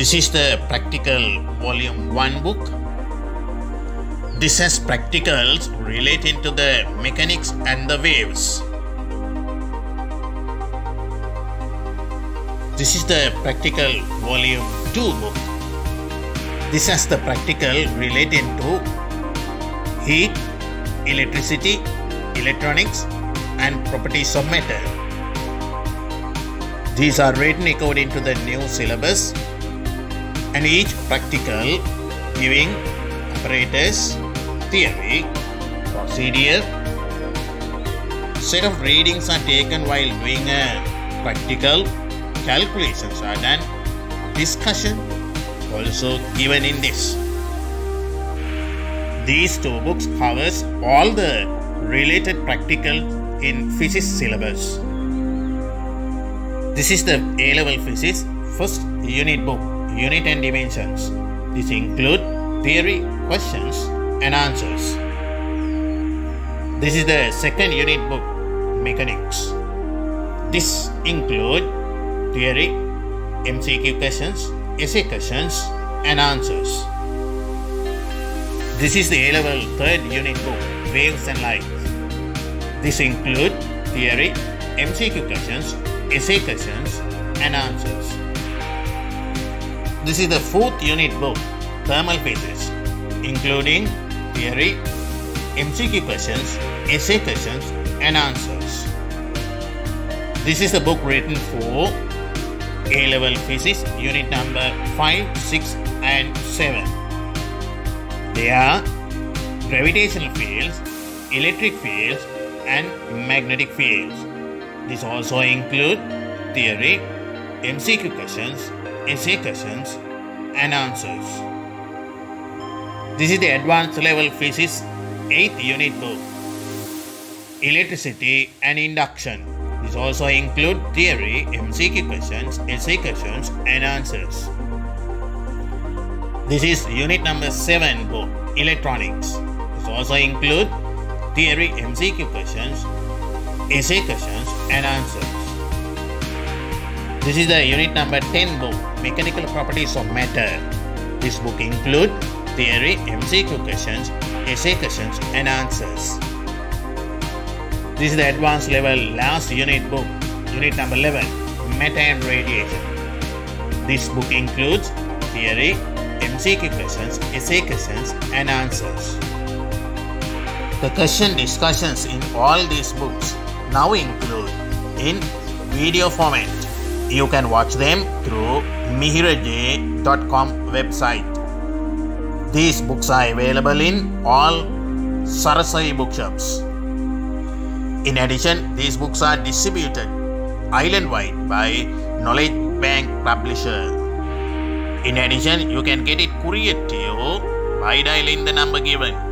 This is the practical volume 1 book. This has practicals relating to the mechanics and the waves. This is the practical volume 2 book. This has the practical relating to heat, electricity, electronics and properties of matter. These are written according to the new syllabus, and each practical giving apparatus, theory, procedure. Set of readings are taken while doing a practical, calculations are done, discussion also given in this. These two books covers all the related practical in physics syllabus. This is the A-level physics first unit book, unit and dimensions. This include theory, questions and answers. This is the second unit book, mechanics. This include theory, MCQ questions, essay questions and answers. This is the A-level third unit book, waves and lights. This include theory, MCQ questions, essay questions and answers. This is the fourth unit book, thermal physics, including theory, MCQ questions, essay questions and answers. This is the book written for A-level physics unit number 5, 6 and 7. They are gravitational fields, electric fields and magnetic fields. This also include theory, MCQ questions, essay questions and answers. This is the advanced level physics 8th unit book, electricity and induction. This also include theory, MCQ questions, essay questions and answers. This is unit number 7 book, electronics. This also include theory, MCQ questions, essay questions and answers. This is the unit number 10 book, mechanical properties of matter. This book include theory, MCQ questions, essay questions and answers. This is the advanced level last unit book, unit number 11, matter and radiation. This book includes theory, MCQ questions, essay questions and answers. The question discussions in all these books now include in video format. You can watch them through mihiraj.com website. These books are available in all Saraswati bookshops. In addition, these books are distributed island-wide by Knowledge Bank publisher. In addition, you can get it couriered to you by dialing the number given.